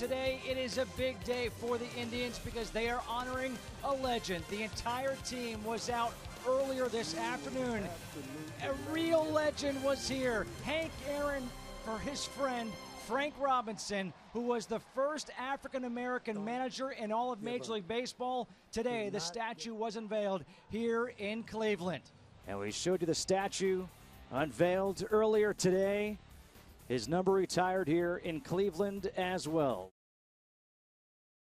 today, it is a big day for the Indians because they are honoring a legend. The entire team was out earlier this afternoon. A real legend was here. Hank Aaron for his friend Frank Robinson, who was the first African-American manager in all of Major League Baseball. Today, the statue was unveiled here in Cleveland. And we showed you the statue unveiled earlier today. His number retired here in Cleveland as well.